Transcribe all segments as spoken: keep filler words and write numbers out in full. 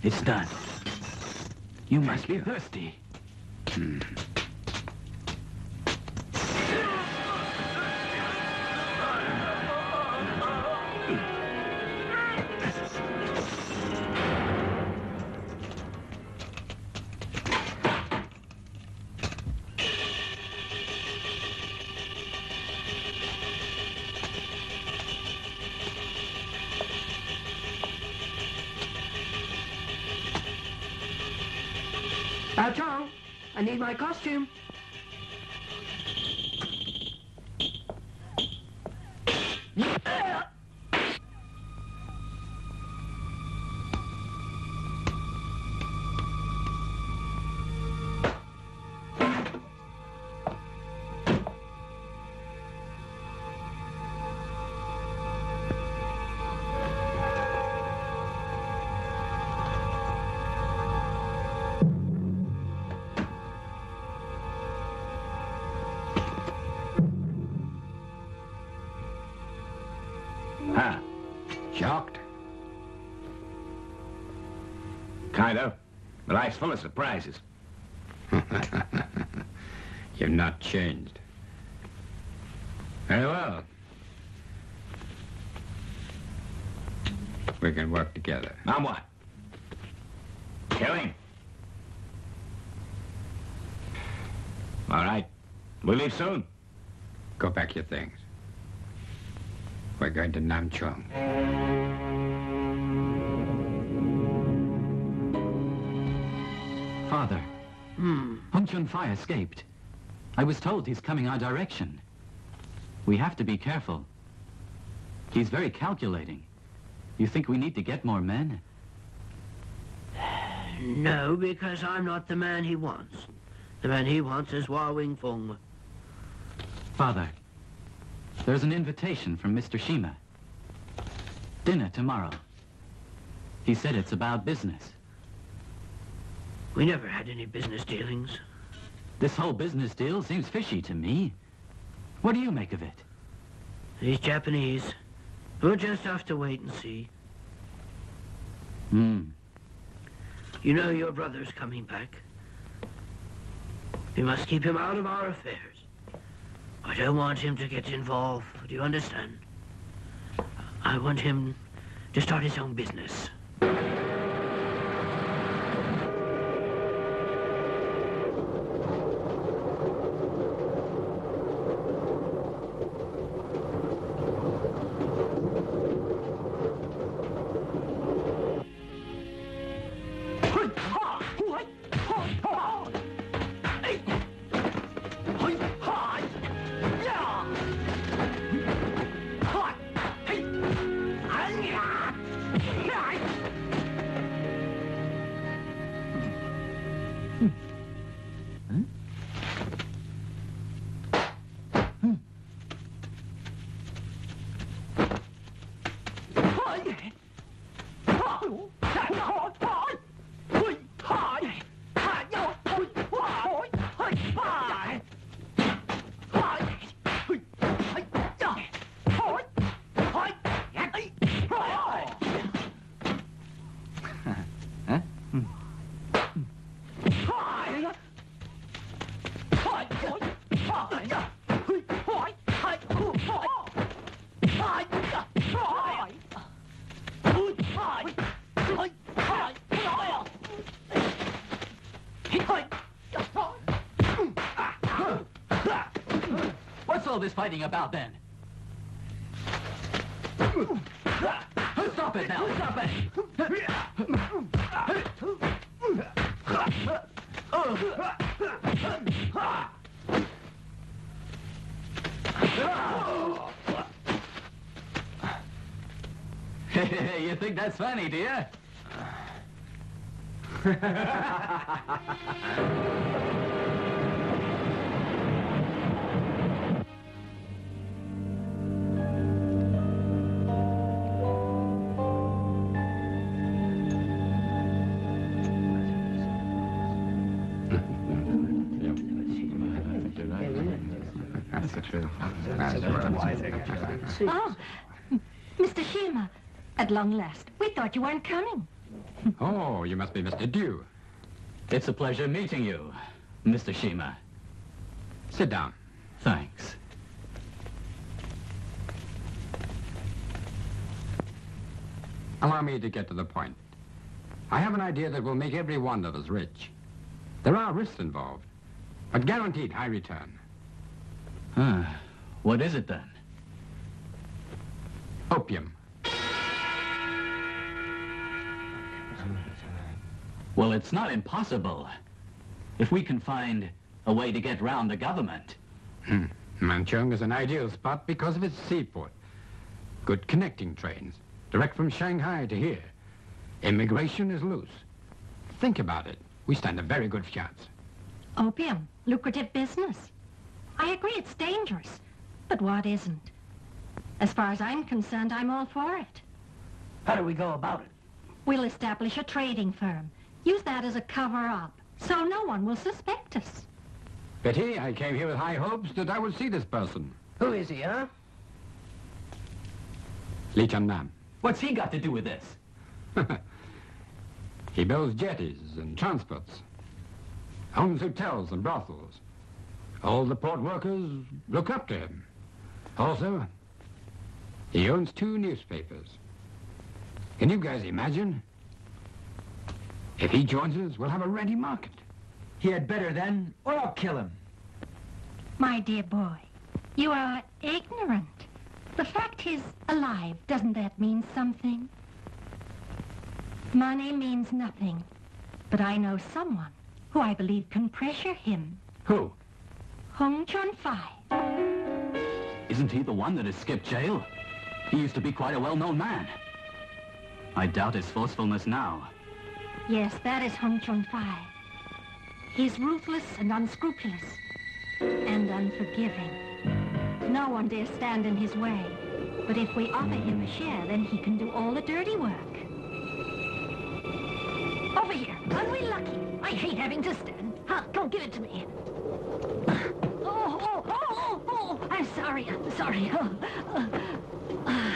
It's done. You must be thirsty. Hmm. My costume. Life's full of surprises. You've not changed. Very well. We can work together. On what? Killing. All right. We'll leave soon. Go pack your things. We're going to Manchung. Father, hmm. Hung Chun-Fai escaped. I was told he's coming our direction. We have to be careful. He's very calculating. You think we need to get more men? No, because I'm not the man he wants. The man he wants is Wah Wing-fung. Father, there's an invitation from Mister Shima. Dinner tomorrow. He said it's about business. We never had any business dealings. This whole business deal seems fishy to me. What do you make of it? These Japanese. We'll just have to wait and see. Hmm. You know your brother's coming back. We must keep him out of our affairs. I don't want him to get involved. Do you understand? I want him to start his own business. What's all this fighting about then? Stop it now! Stop it! Hey, you think that's funny, do you? Oh, Mister Shima, at long last. We thought you weren't coming. Oh, you must be Mister Du. It's a pleasure meeting you, Mister Shima. Sit down. Thanks. Allow me to get to the point. I have an idea that will make every one of us rich. There are risks involved, but guaranteed high return. Huh. What is it then? Opium. Well, it's not impossible if we can find a way to get round the government. Hmm. Manchung is an ideal spot because of its seaport. Good connecting trains, direct from Shanghai to here. Immigration is loose. Think about it. We stand a very good chance. Opium, lucrative business. I agree it's dangerous, but what isn't? As far as I'm concerned, I'm all for it. How do we go about it? We'll establish a trading firm. Use that as a cover-up, so no one will suspect us. Betty, I came here with high hopes that I would see this person. Who is he, huh? Li Nam. What's he got to do with this? He builds jetties and transports. Owns hotels and brothels. All the port workers look up to him. Also, he owns two newspapers. Can you guys imagine? If he joins us, we'll have a ready market. He had better then, or I'll kill him. My dear boy, you are ignorant. The fact he's alive, doesn't that mean something? Money means nothing, but I know someone who I believe can pressure him. Who? Hung Chun-Fai. Isn't he the one that has skipped jail? He used to be quite a well-known man. I doubt his forcefulness now. Yes, that is Hung Chun-Fai. He's ruthless and unscrupulous and unforgiving. No one dare stand in his way. But if we offer him a share, then he can do all the dirty work. Over here. Aren't we lucky? I hate having to stand. Huh, don't give it to me. Oh, oh, oh, oh, oh. I'm sorry. I'm sorry. Oh, oh, oh.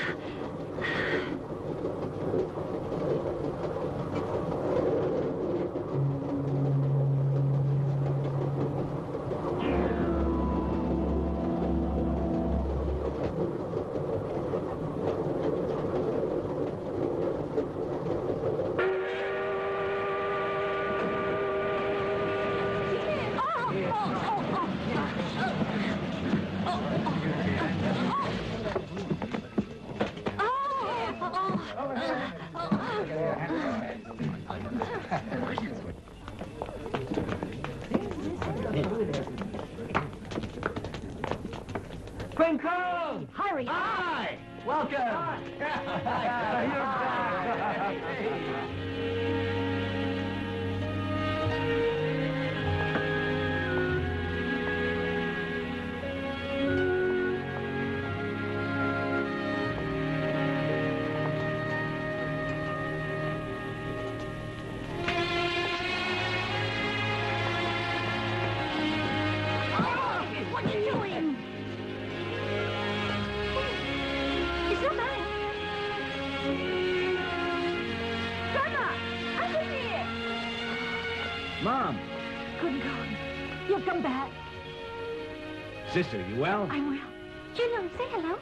Sister, you well? I'm well. Juno, say hello.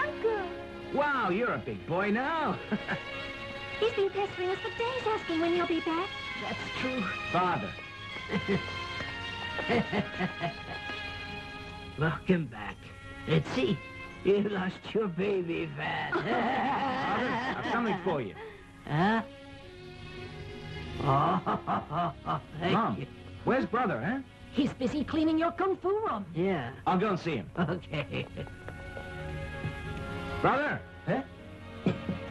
Uncle. Wow, you're a big boy now. He's been pestering us for days asking when he'll be back. That's true. Father. Welcome back. Let's see. You lost your baby, Van. Father, I've something for you. Huh? Oh, thank Mom, you. Where's brother, huh? He's busy cleaning your kung fu room. Yeah. I'll go and see him. Okay. Brother! Huh?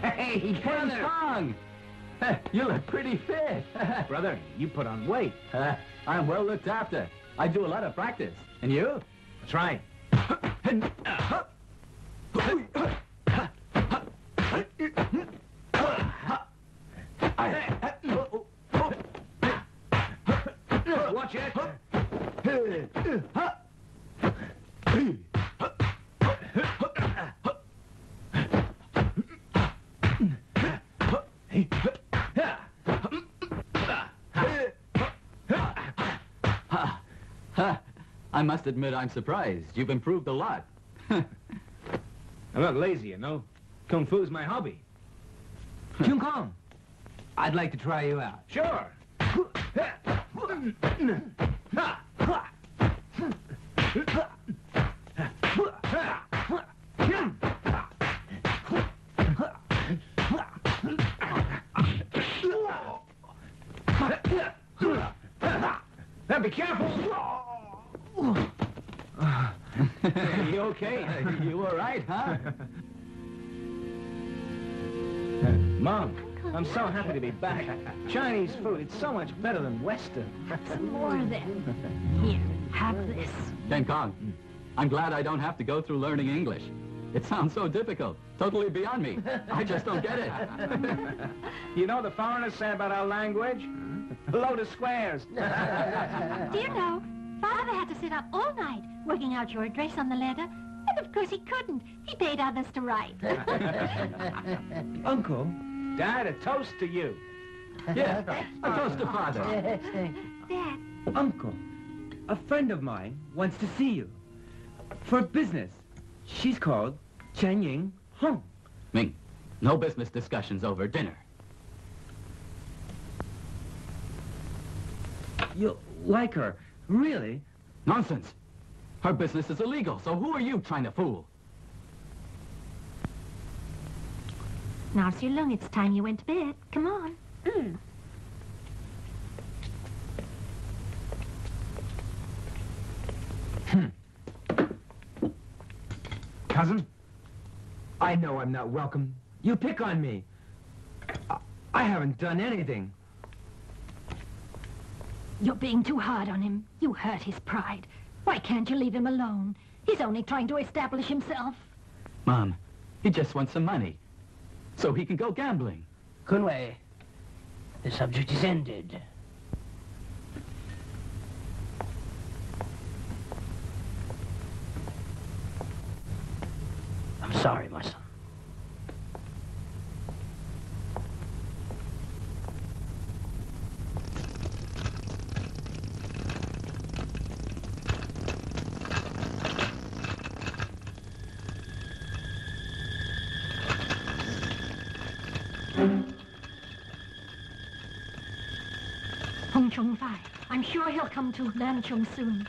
Hey, brother! Hung. You look pretty fit. Brother, you put on weight. Uh, I'm well looked after. I do a lot of practice. And you? That's right. Watch it! I must admit I'm surprised. You've improved a lot. I'm not lazy, you know. Kung Fu's my hobby. Kyung Kong, I'd like to try you out. Sure. Now be careful! You okay? You all right, huh? Mom, I'm so happy to be back. Chinese food, it's so much better than Western. Have some more of them. Here, have this. Chen Kong, I'm glad I don't have to go through learning English. It sounds so difficult, totally beyond me. I just don't get it. You know what the foreigners say about our language? A load of squares. Do you know, Father had to sit up all night working out your address on the letter. And of course he couldn't. He paid others to write. Uncle. Dad, a toast to you. Yeah, a toast to Father. Dad. Uncle, a friend of mine wants to see you. For business. She's called Chen Ying Hong. Ming, no business discussions over dinner. You like her, really? Nonsense. Her business is illegal, so who are you trying to fool? Now, Sir Lung, it's time you went to bed. Come on. Mm. Hmm. Cousin, I know I'm not welcome. You pick on me. I, I haven't done anything. You're being too hard on him. You hurt his pride. Why can't you leave him alone? He's only trying to establish himself. Mom, he just wants some money, so he can go gambling. Kun-Wei, the subject is ended. I'm sorry, my son. Hung Chun-Fai, I'm sure he'll come to Manchung soon.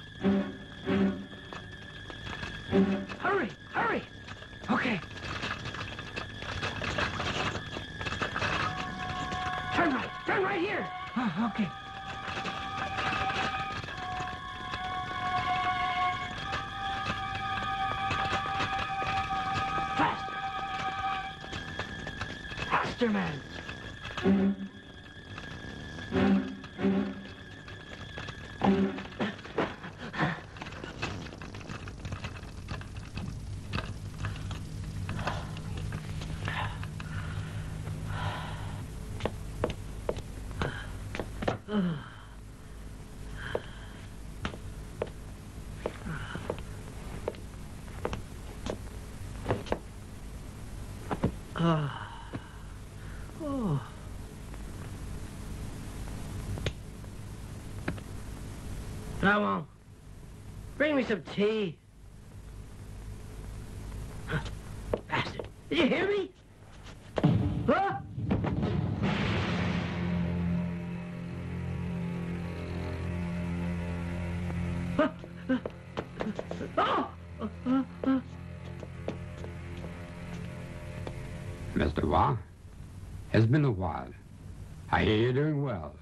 Hurry, hurry! Okay. Turn right, turn right here! Oh, okay. Faster! Faster, man! Come on, bring me some tea. Huh. Bastard, did you hear me? Huh? Huh? Huh? Oh! Huh? Huh? Huh? Mister Wah, it's been a while. I hear you're doing well,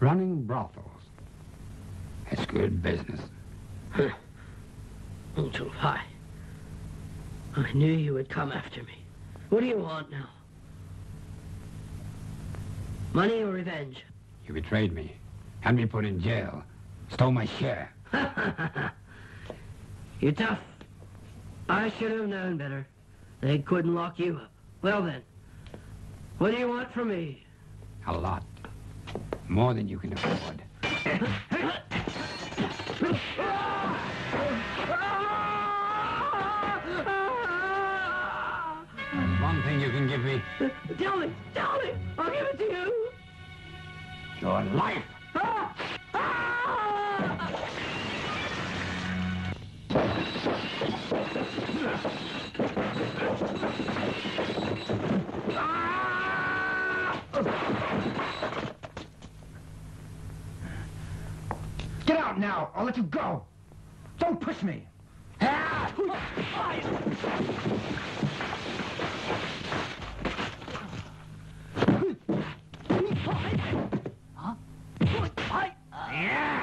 running brothel. It's good business. Huh. Hung Chun-Fai, I knew you would come after me. What do you want now? Money or revenge? You betrayed me, had me put in jail, stole my share. You're tough. I should have known better. They couldn't lock you up. Well then, what do you want from me? A lot. More than you can afford. There's one thing you can give me. Tell me, tell me, I'll give it to you. Your life. Ah! Ah! Get out now! I'll let you go! Don't push me! Huh? Yeah.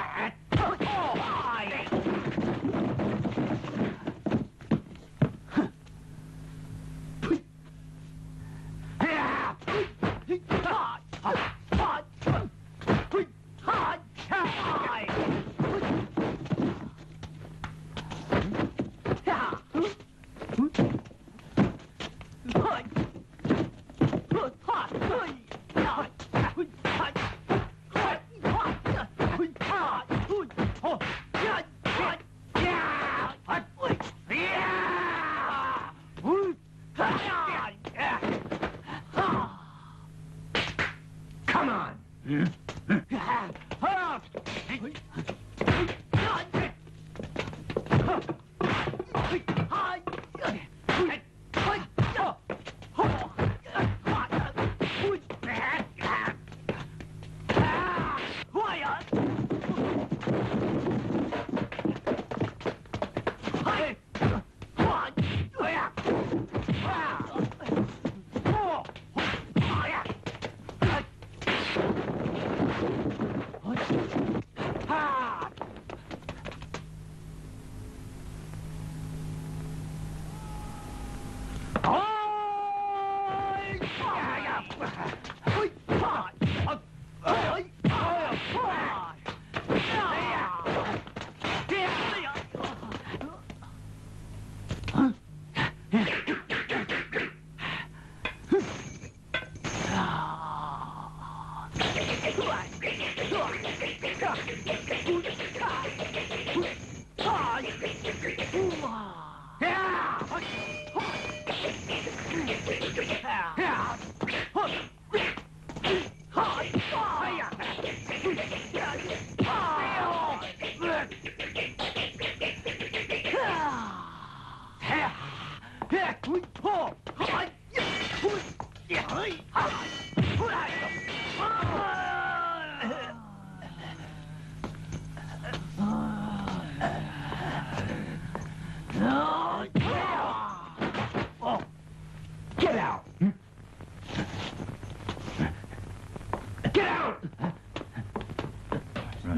Hey,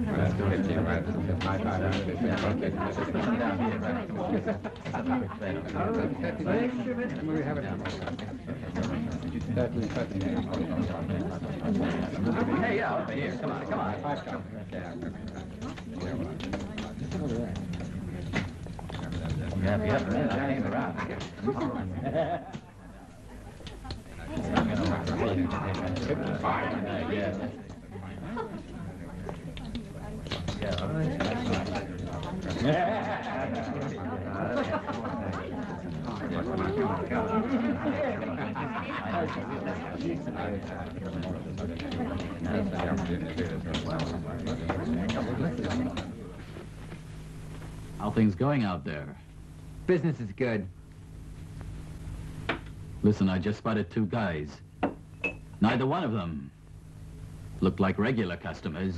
yeah, over here. Come on, come on. Five dollars. Yeah, yeah. I'm going to have to pay you yeah. How things going out there? Business is good. Listen, I just spotted two guys. Neither one of them looked like regular customers.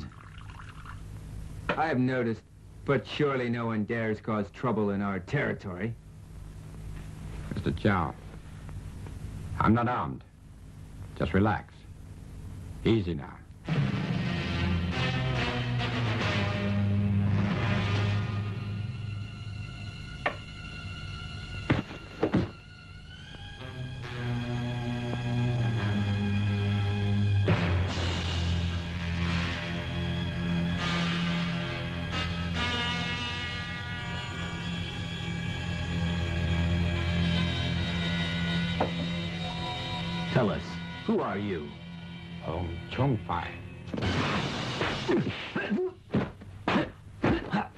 I have noticed, but surely no one dares cause trouble in our territory. Mister Chow, I'm not armed. Just relax. Easy now. Tell us, who are you? Hung Chun-Fai. Enough!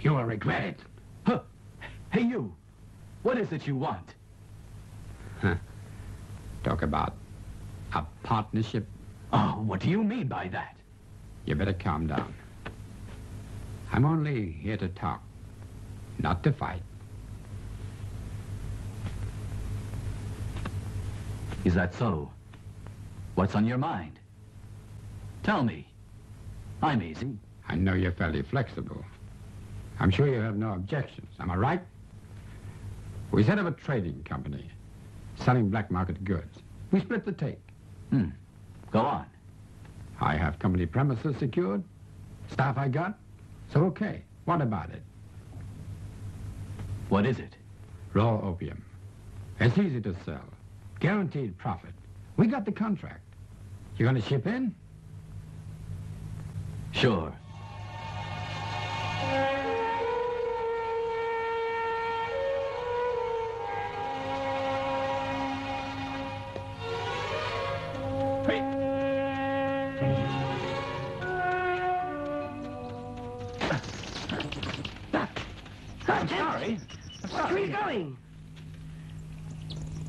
You will regret it. Huh. Hey, you. What is it you want? Huh. Talk about a partnership. Oh, what do you mean by that? You better calm down. I'm only here to talk, not to fight. Is that so? What's on your mind? Tell me. I'm easy. I know you're fairly flexible. I'm sure you have no objections. Am I right? We set up a trading company, selling black market goods. We split the take. Hmm. Go on. I have company premises secured, staff I got, so okay. What about it? What is it? Raw opium. It's easy to sell. Guaranteed profit. We got the contract. You gonna ship in? Sure.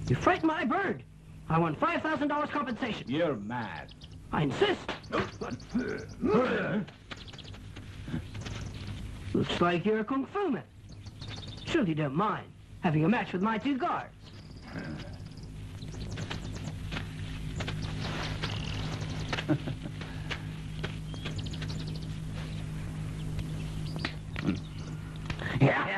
You frightened my bird. I want five thousand dollars compensation. You're mad. I insist. Looks like you're a kung fu man. Surely you don't mind having a match with my two guards. Yeah.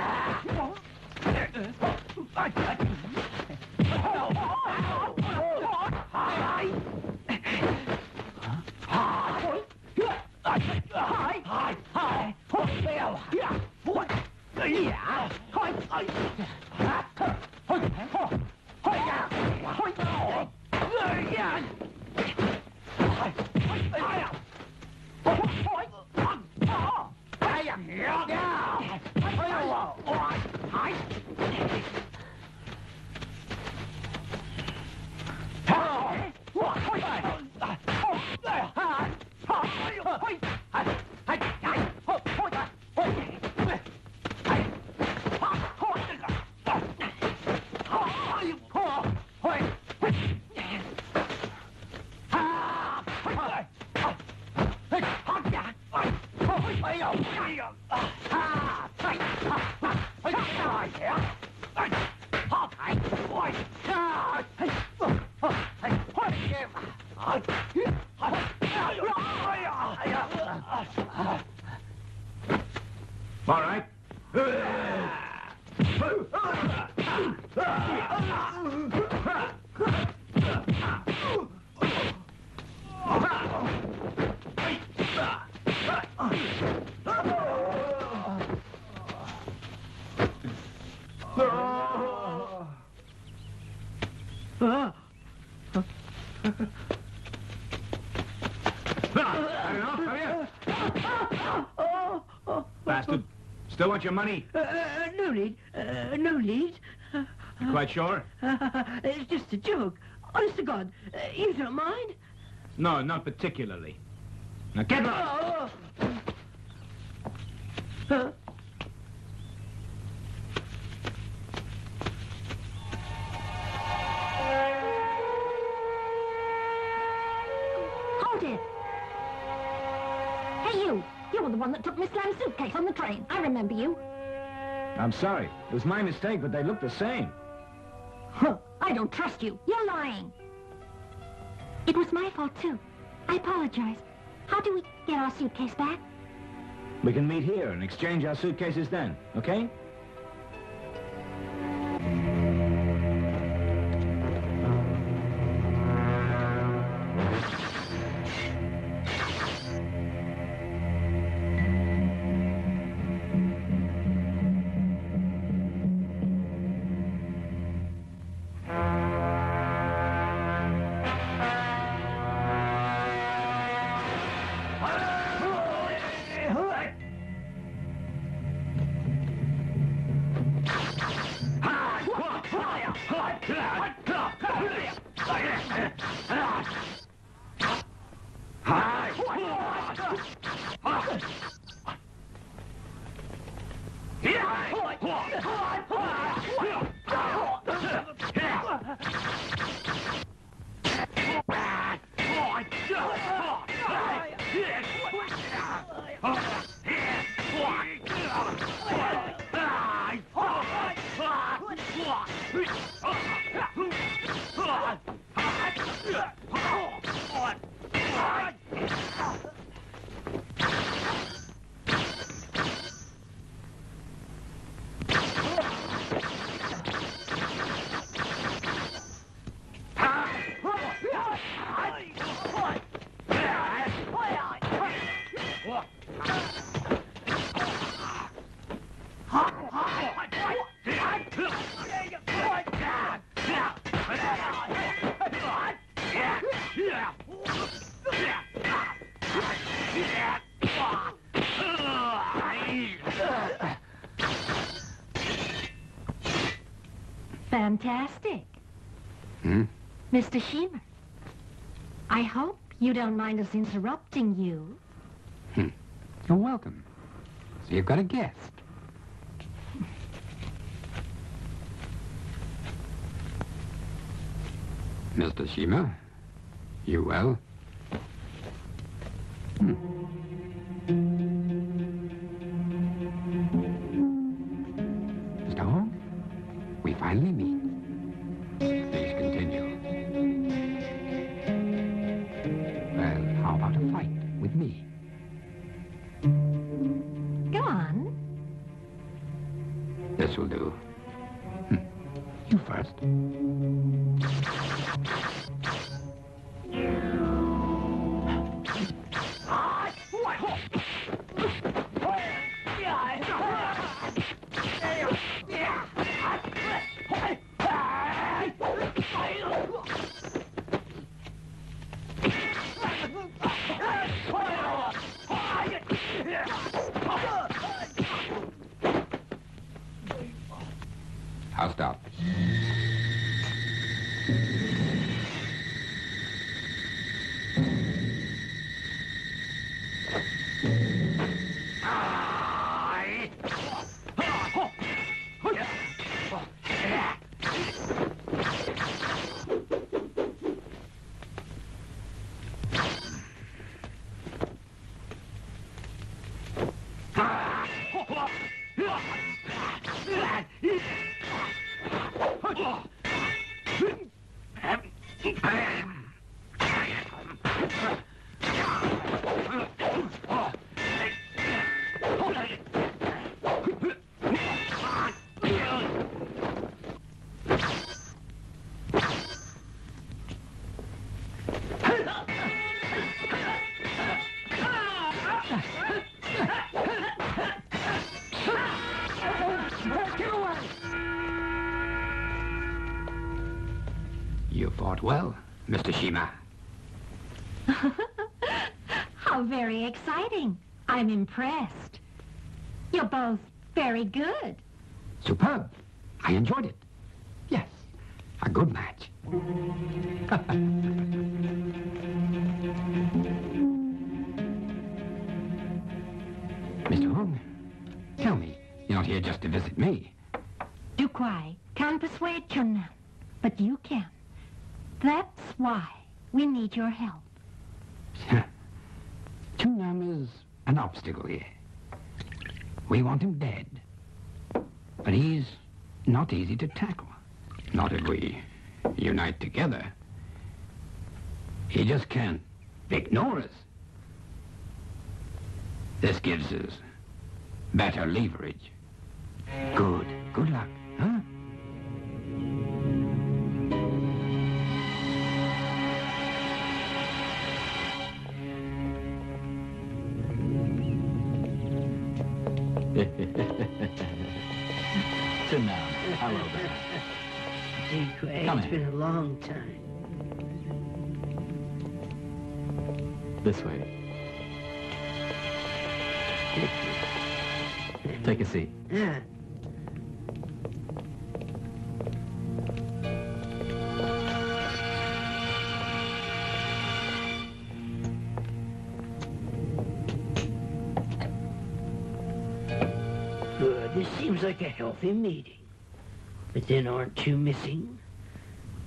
All right, Still want your money? Uh, uh, no need. Uh, no need. Uh, you quite sure? Uh, it's just a joke. Honest to God, uh, you don't mind? No, not particularly. Now get up! Oh. Huh? On the train. I remember you. I'm sorry. It was my mistake, but they look the same. Huh. I don't trust you. You're lying. It was my fault, too. I apologize. How do we get our suitcase back? We can meet here and exchange our suitcases then, okay? Fantastic. Hmm? Mister Shima, I hope you don't mind us interrupting you. Hmm. You're welcome. So you've got a guest. Mister Shima, you well? You fought well, Mister Shima. How very exciting. I'm impressed. You're both very good. Superb. I enjoyed it. Yes, a good match. Mister Hong, tell me, you're not here just to visit me. Du Kwai can't persuade Chun-Nan, but you can. That's why we need your help. Chun-Nan is an obstacle here. We want him dead. But he's not easy to tackle. Not if we unite together. He just can't ignore us. This gives us better leverage. Good. Good luck. Huh? Sit down. Hello there. It's in. Been a long time. This way. Take a seat. Yeah. Good. This seems like a healthy meeting. But then aren't two missing?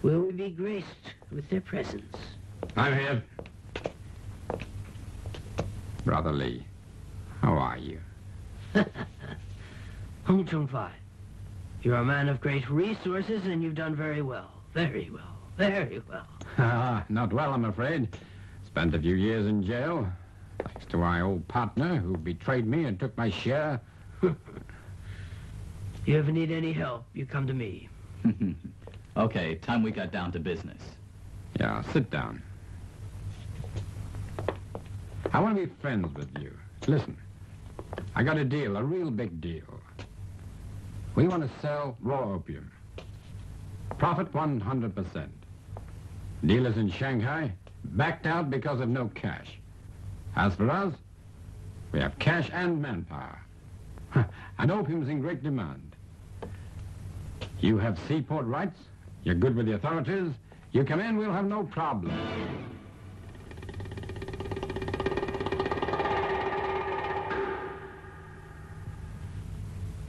Will we be graced with their presence? I'm here. Brother Lee, how are you? Hung Chun-Fai, you're a man of great resources and you've done very well. Very well. Very well. Ah, not well, I'm afraid. Spent a few years in jail, thanks to my old partner who betrayed me and took my share. If you ever need any help, you come to me. Okay, time we got down to business. Yeah, sit down. I want to be friends with you. Listen, I got a deal, a real big deal. We want to sell raw opium. Profit one hundred percent. Dealers in Shanghai backed out because of no cash. As for us, we have cash and manpower. And opium's in great demand. You have seaport rights, you're good with the authorities, you come in, we'll have no problem.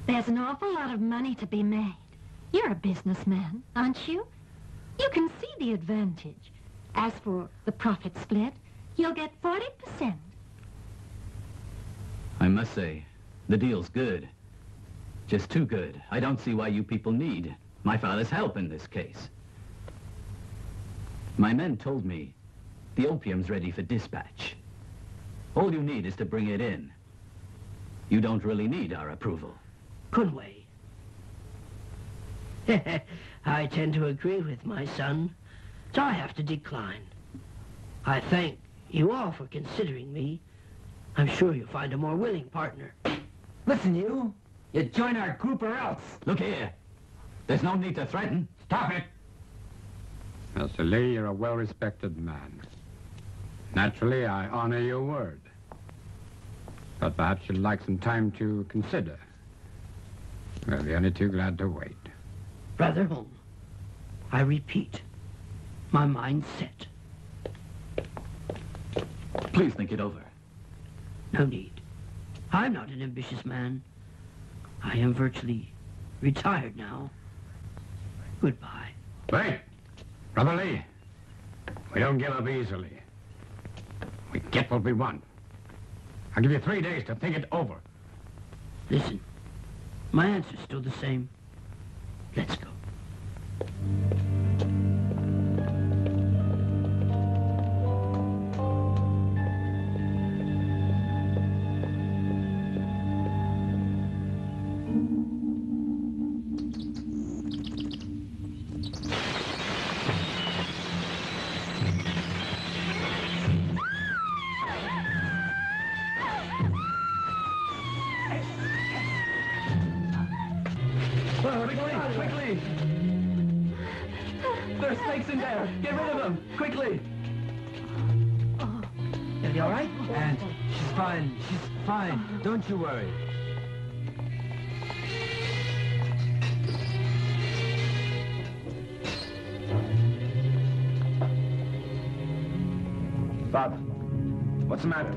There's an awful lot of money to be made. You're a businessman, aren't you? You can see the advantage. As for the profit split, you'll get forty percent. I must say, the deal's good. Just too good. I don't see why you people need my father's help in this case. My men told me the opium's ready for dispatch. All you need is to bring it in. You don't really need our approval. Kun-Wei. I tend to agree with my son, so I have to decline. I thank you all for considering me. I'm sure you'll find a more willing partner. Listen, you. You join our group or else. Look here. There's no need to threaten. Stop it. Mister Lee, you're a well-respected man. Naturally, I honor your word. But perhaps you'd like some time to consider. Well, we're only too glad to wait. Brother Hong, I repeat, my mind's set. Please think it over. No need. I'm not an ambitious man. I am virtually retired now. Goodbye. Wait! Brother Lee, we don't give up easily. We get what we want. I'll give you three days to think it over. Listen, my answer's still the same. Let's go. are snakes in there. Get rid of them, quickly. You'll be all right? And she's fine. She's fine. Don't you worry. Father, what's the matter?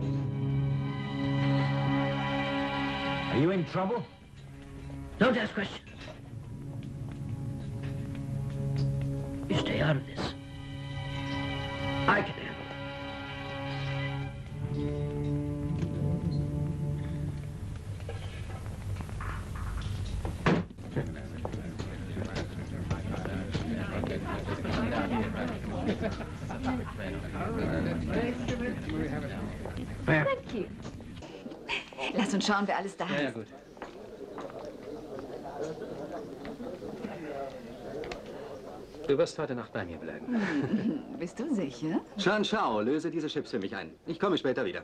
Are you in trouble? Don't ask questions. You stay out of this. I can Thank you. Lass uns schauen, wer alles da ist. Ja, ja, gut. Du wirst heute Nacht bei mir bleiben. Bist du sicher? Shan Shao, löse diese Chips für mich ein. Ich komme später wieder.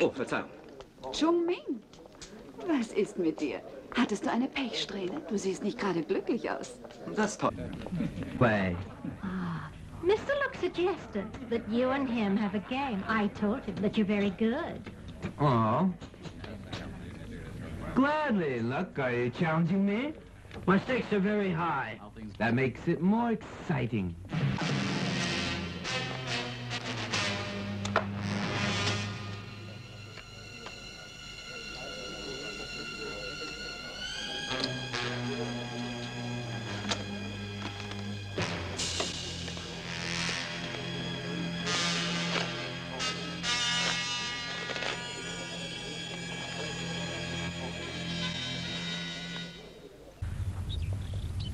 Oh, Verzeihung. Chung Ming, was ist mit dir? Hattest du eine Pechsträhne? Du siehst nicht gerade glücklich aus. Das ist toll. Quay. Mister Luke suggested that you and him have a game. I told him that you're very good. Oh. Gladly, Luke. Are you challenging me? My stakes are very high. That makes it more exciting.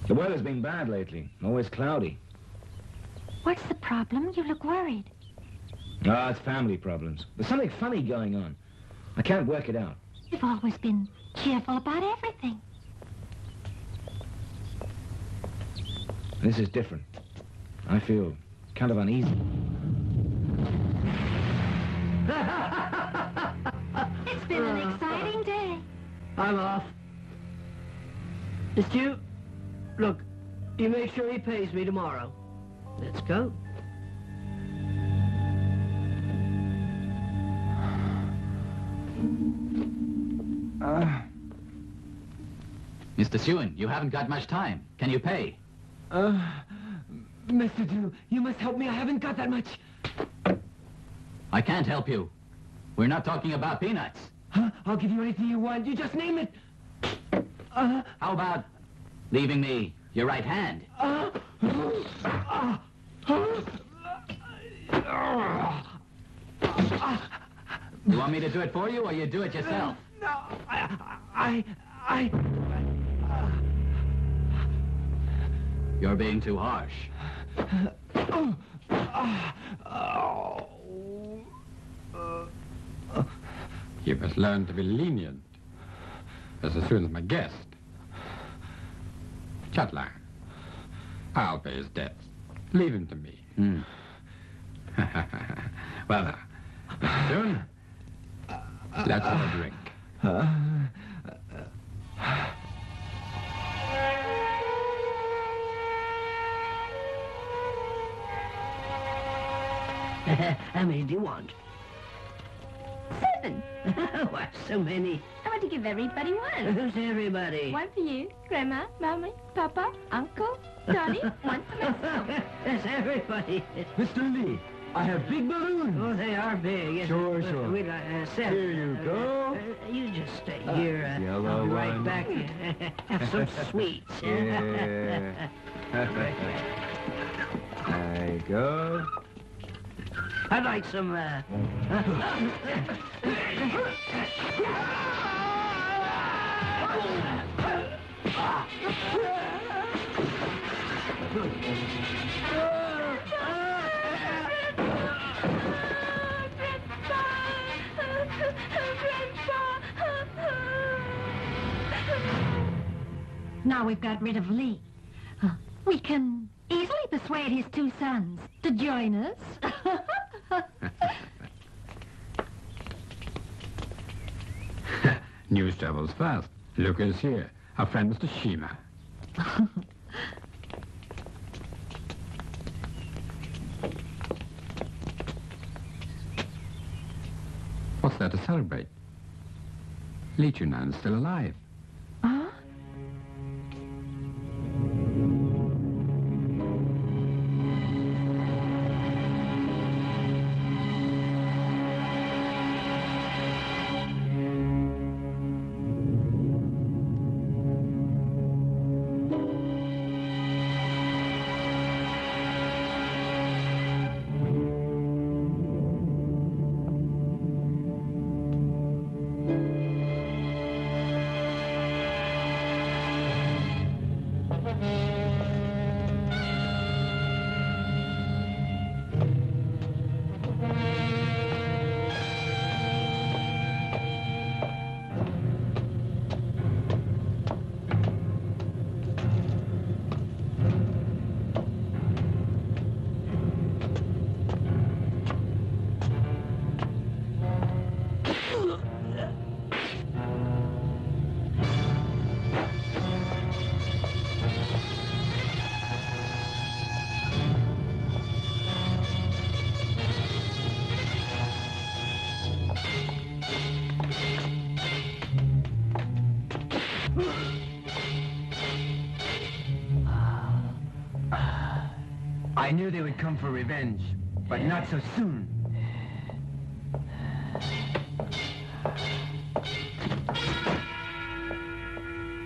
The weather's been bad lately, always cloudy. What's the problem? You look worried. Ah, oh, it's family problems. There's something funny going on. I can't work it out. You've always been cheerful about everything. This is different. I feel kind of uneasy. It's been an exciting day. I'm off. It's you. Look, you make sure he pays me tomorrow. Let's go. Uh. Mister Suen, you haven't got much time. Can you pay? Uh, Mister Du, you must help me. I haven't got that much. I can't help you. We're not talking about peanuts. Huh? I'll give you anything you want. You just name it. Uh. How about leaving me your right hand? Uh, uh, uh, you want me to do it for you, or you do it yourself? No, I... I... I... Uh, You're being too harsh. Uh, uh, uh, uh, you must learn to be lenient. As soon as my guest. Chutler. I'll pay his debts. Leave him to me. Mm. Well, now, uh, soon, let's have a drink. Uh, uh, uh, How many do you want? Seven. Why so many? I want to give everybody one. Who's everybody? One for you, Grandma, Mommy, Papa, Uncle, Johnny, one for myself. That's everybody. Mister Lee, I have big balloons. Oh, they are big. Yes. Sure, sure. We'd like uh, seven. Here you go. Uh, uh, you just stay uh, here. Uh, I'll be right back. Have some sweets. Yeah. There you go. I'd like some, uh... Now we've got rid of Lee. Huh. We can easily persuade his two sons to join us. News travels fast. Look who's here. Our friend Mister Shima. What's there to celebrate? Li Chunan's still alive. Huh? I knew they would come for revenge, but not so soon.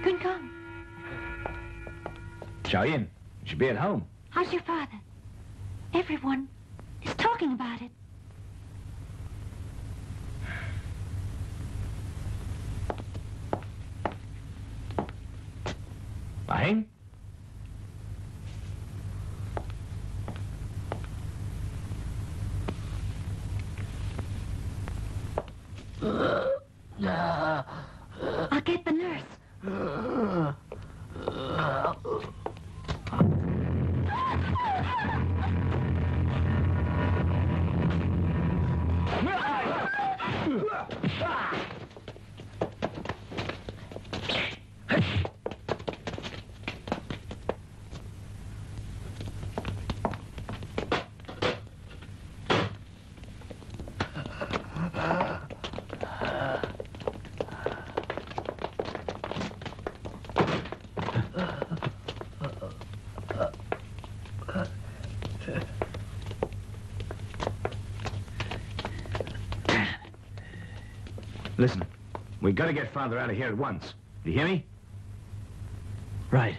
Kun Kong. Xiao Yin, you should be at home. How's your father? Everyone is talking about it. Buying? I'll get the nurse. Listen, we've got to get Father out of here at once. Do you hear me? Right.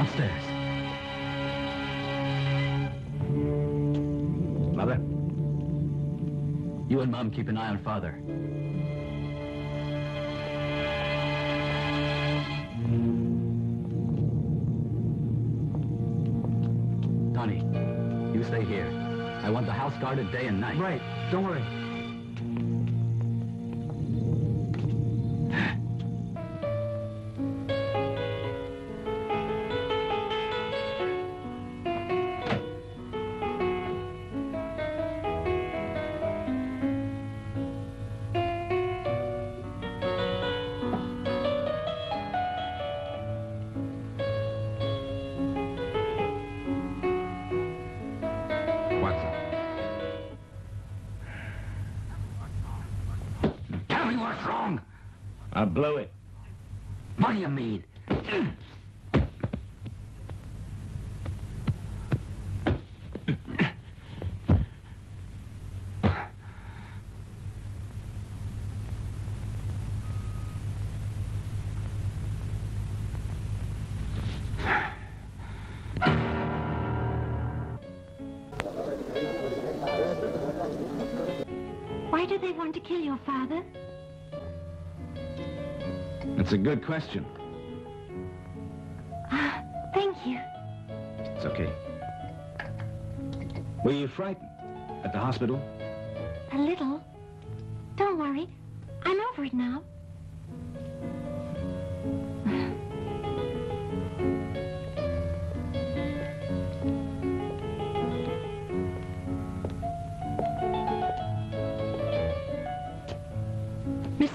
Upstairs. Mother, you and Mom keep an eye on Father. Here. I want the house guarded day and night. Right. Don't worry. I blew it. What do you mean? Why do they want to kill your father? It's a good question. Ah, thank you. It's okay. Were you frightened at the hospital? A little. Don't worry. I'm over it now.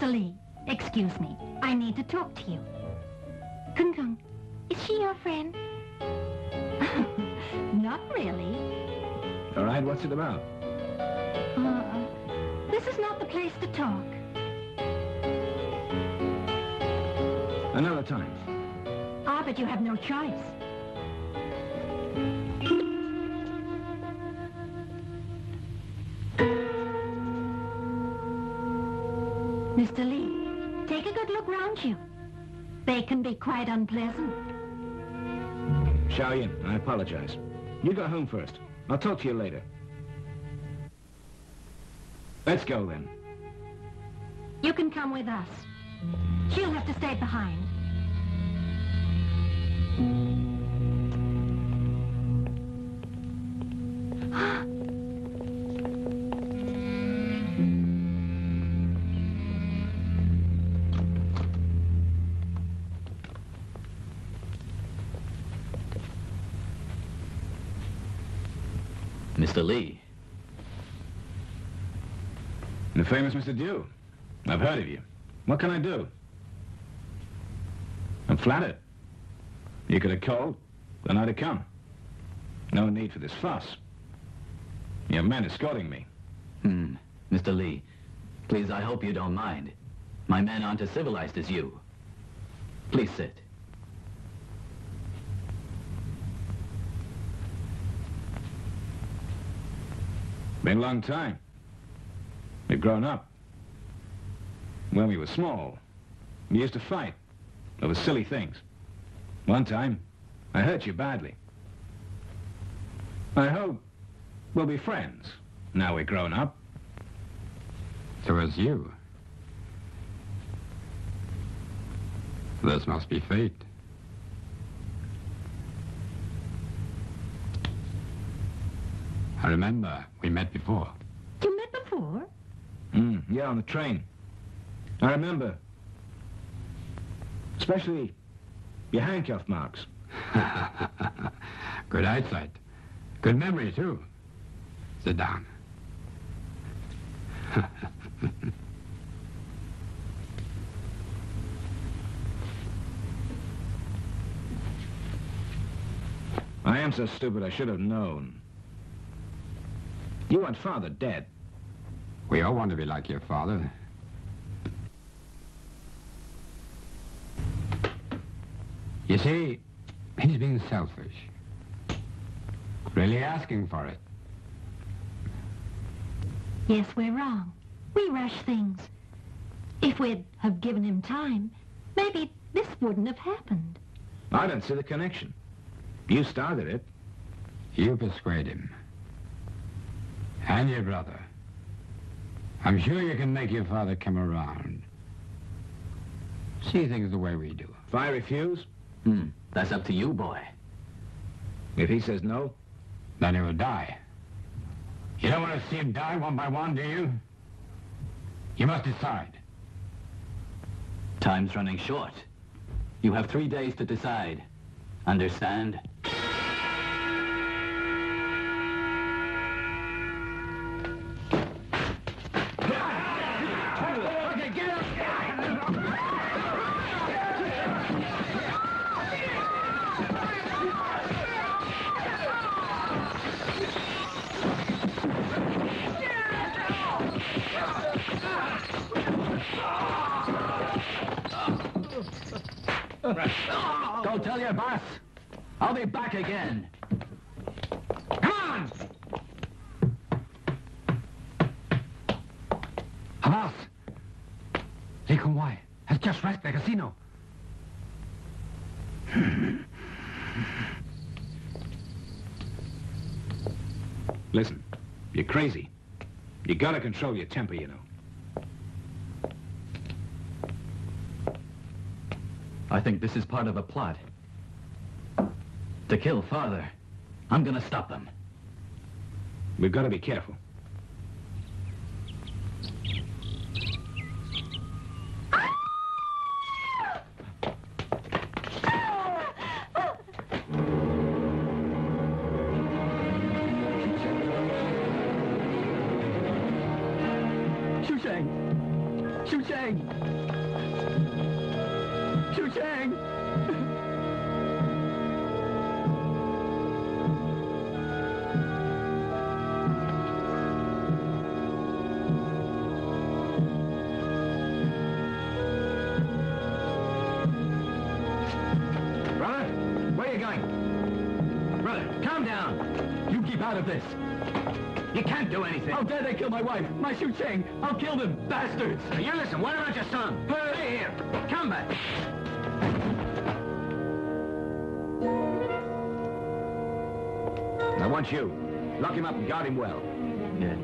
Mister Li, excuse me. I need to talk to you. Kun Kung, is she your friend? Not really. All right, what's it about? Uh, this is not the place to talk. Another time. Ah, but you have no choice. Mister Li, take a good look round you. They can be quite unpleasant. Xiao Yin, I apologize. You go home first. I'll talk to you later. Let's go then. You can come with us. She'll have to stay behind. Mister Li. The famous Mister Du. I've heard of you. What can I do? I'm flattered. You could have called, then I'd have come. No need for this fuss. Your men escorting me. Hmm. Mister Li, please, I hope you don't mind. My men aren't as civilized as you. Please sit. Been a long time. We've grown up. When we were small, we used to fight over silly things. One time, I hurt you badly. I hope we'll be friends now we're grown up. So as you. This must be fate. I remember we met before. You met before? Mm, yeah, on the train. I remember. Especially your handcuff marks. Good eyesight. Good memory, too. Sit down. I am so stupid, I should have known. You want father dead. We all want to be like your father. You see, he's being selfish. Really asking for it. Yes, we're wrong. We rush things. If we'd have given him time, maybe this wouldn't have happened. I don't see the connection. You started it. You persuade him. And your brother. I'm sure you can make your father come around. See things the way we do. If I refuse? Hmm. That's up to you, boy. If he says no, then he will die. You don't want to see him die one by one, do you? You must decide. Time's running short. You have three days to decide. Understand? Go tell your boss. I'll be back again. Come on! Alas, Li Kun-Wei has just wrecked the casino. Listen, you're crazy. You gotta control your temper, you know. I think this is part of a plot. To kill father. I'm gonna stop them. We've got to be careful. Shoo Shang! Shoo Shang! Chang! Chu Chang! Brother, where are you going? Brother, calm down. You keep out of this. You can't do anything. How dare they kill my wife, my Chu Chang? I'll kill them, bastards. Now you listen, what about your son? Hurry here. Come back. I want you. Lock him up and guard him well. Yes.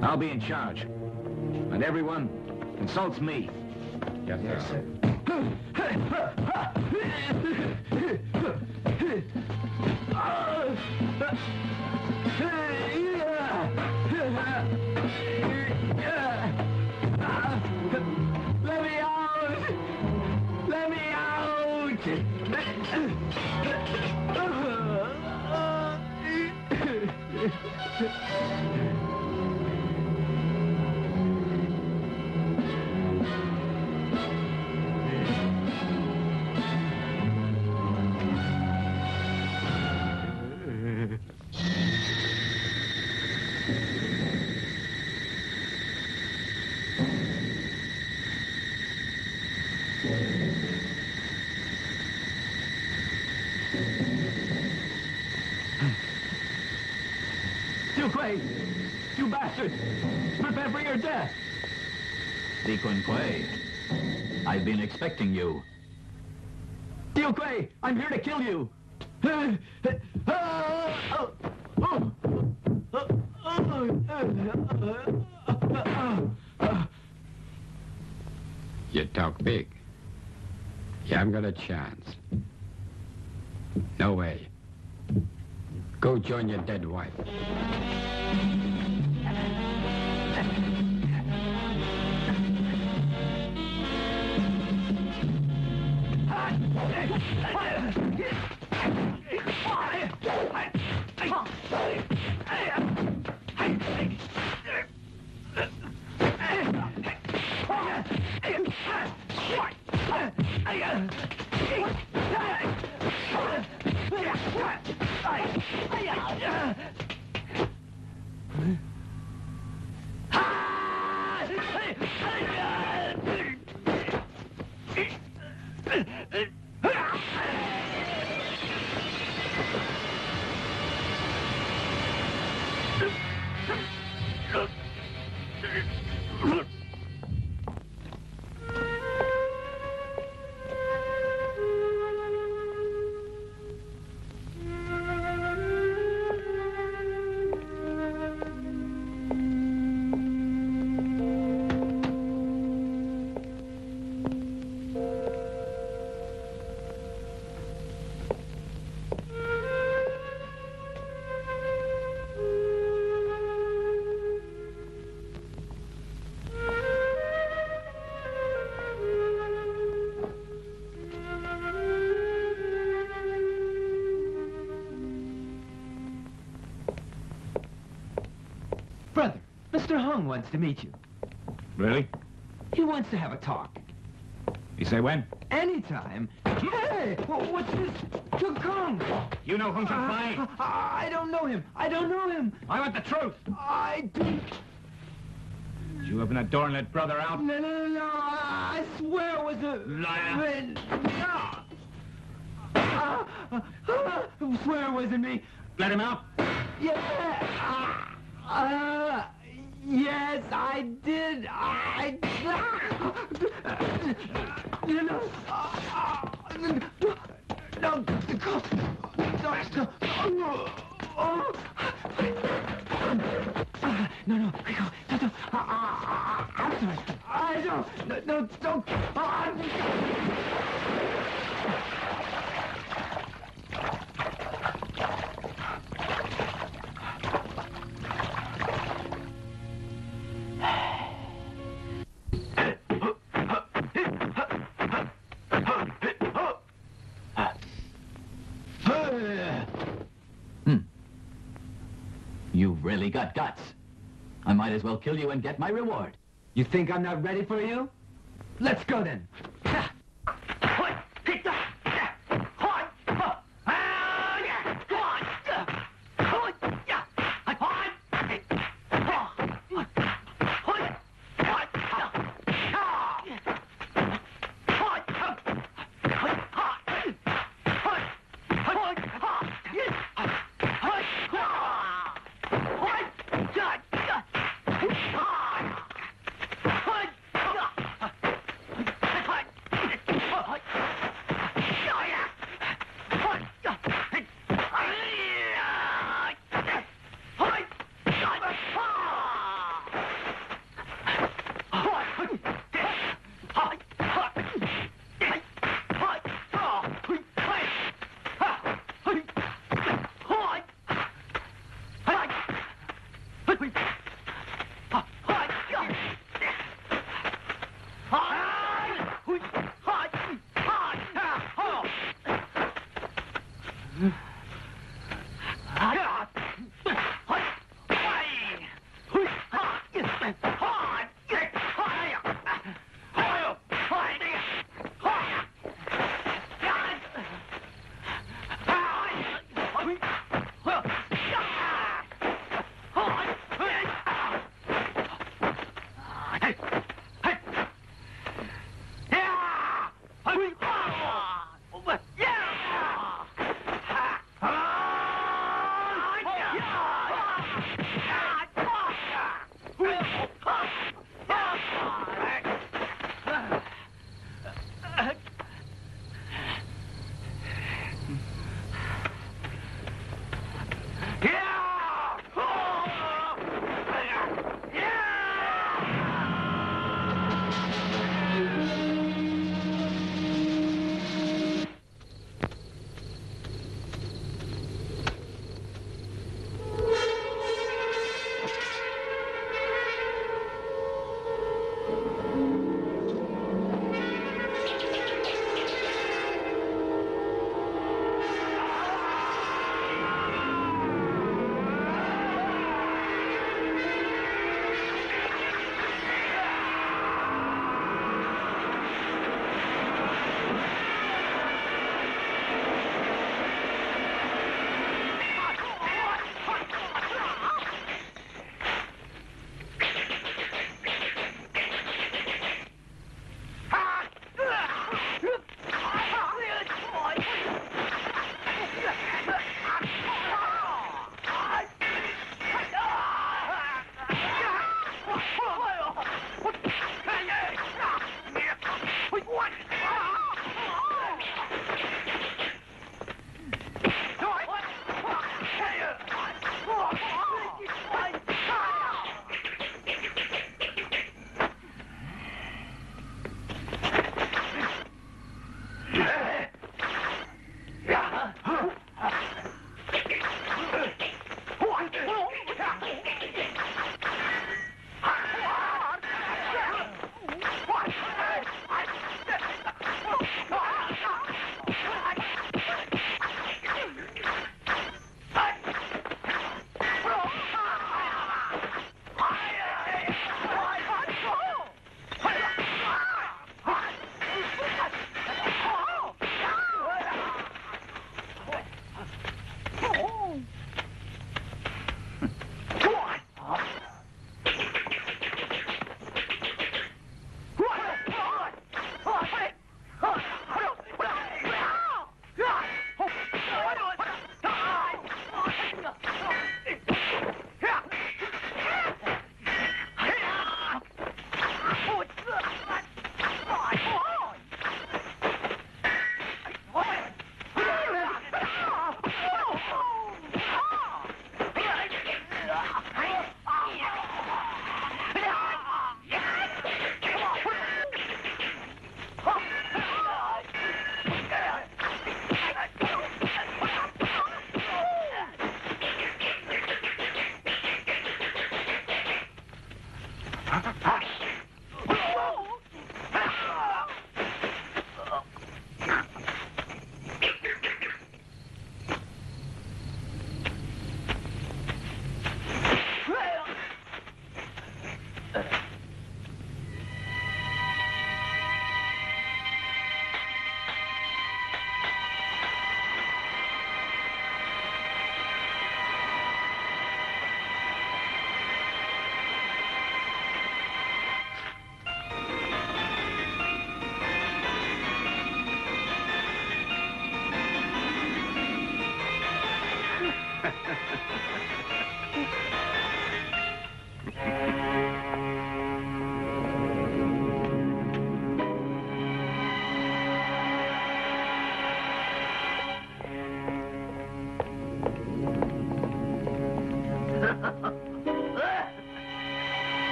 Yeah. I'll be in charge. And everyone consults me. Yes, yes sir. You bastards! Prepare for your death! Li Kun-Wei, I've been expecting you. Du Kwai, I'm here to kill you! You talk big. You haven't got a chance. No way. Go join your dead wife. Mister Hung wants to meet you. Really? He wants to have a talk. You say when? Anytime. Hey! What's this? To Kong! You know Hung Chun-Fai? Uh, I don't know him. I don't know him. I want the truth. I do. Did you open that door and let brother out? No, no, no, no. I swear it was a... Liar. I swear it wasn't me. Let him out? Yeah. Uh, Yes, I did. I you know, no, no, no, I'm sorry. I don't, no, no, don't. You've really got guts. I might as well kill you and get my reward. You think I'm not ready for you? Let's go then. Cut!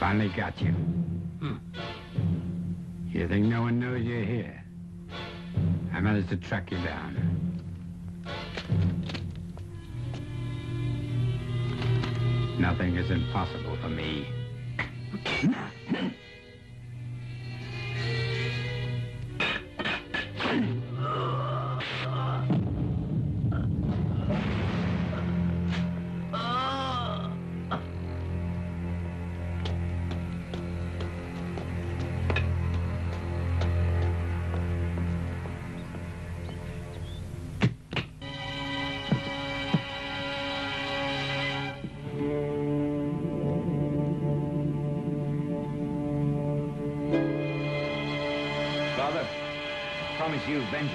Finally got you. Hmm. You think no one knows you're here? I managed to track you down. Nothing is impossible for me. You vengeance.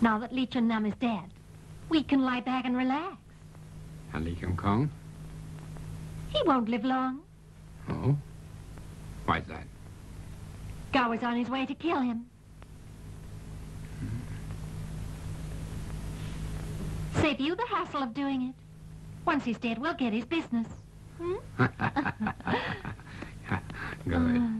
Now that Li Chun Nam is dead, we can lie back and relax. And Li Kun Kong? He won't live long. Oh? Why's that? Gao is on his way to kill him. Hmm. Save you the hassle of doing it. Once he's dead, we'll get his business. Hmm? Go ahead.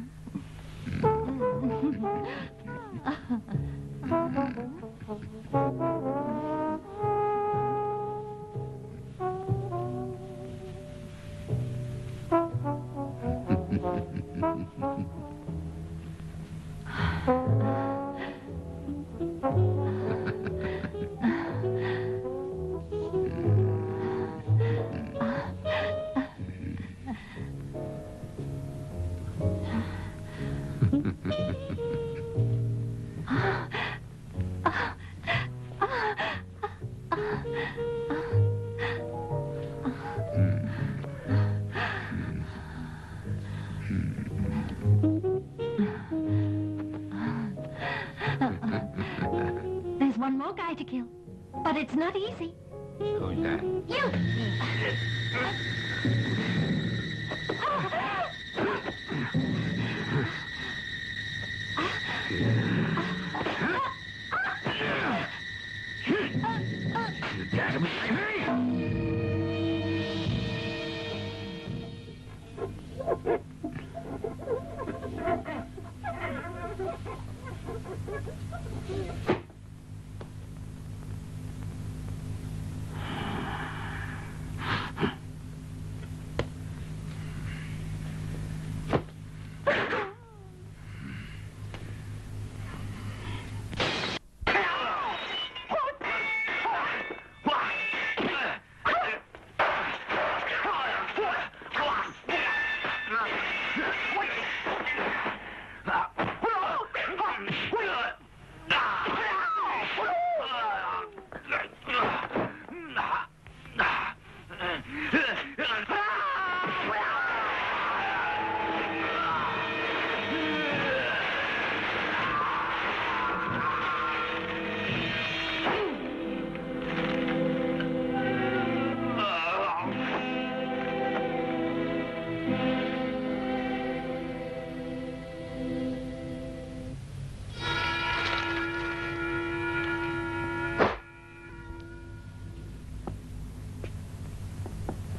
But it's not easy. Who's that? You! You dagged me, baby!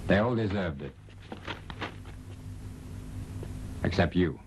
They all deserved it. Except you.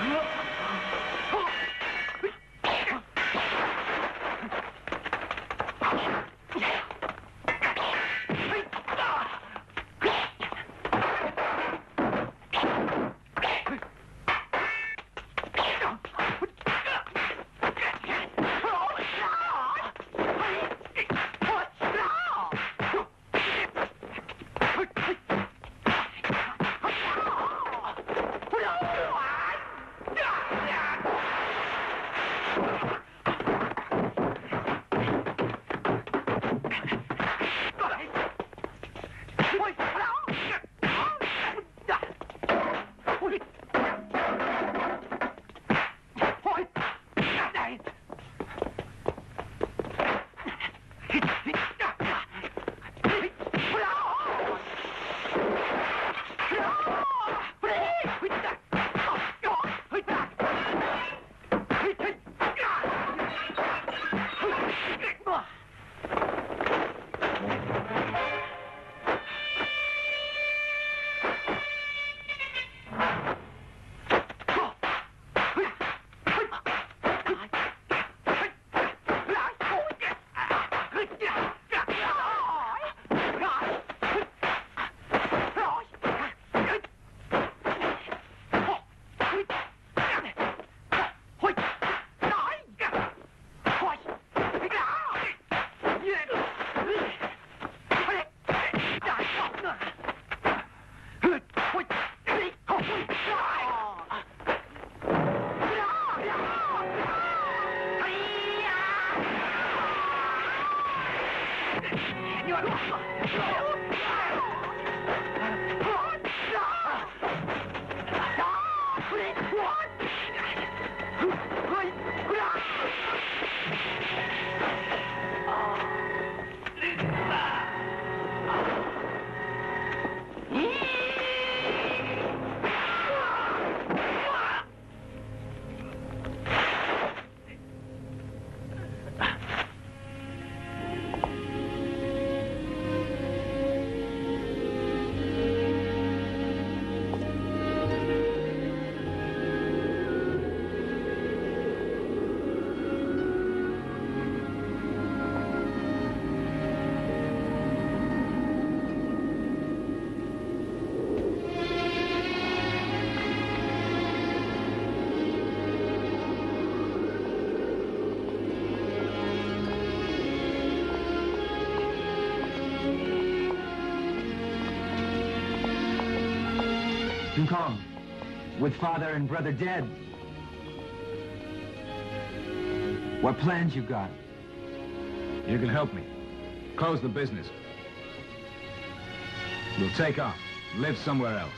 No! Hong Kong, with father and brother dead. What plans you got? You can help me. Close the business. We'll take off, live somewhere else.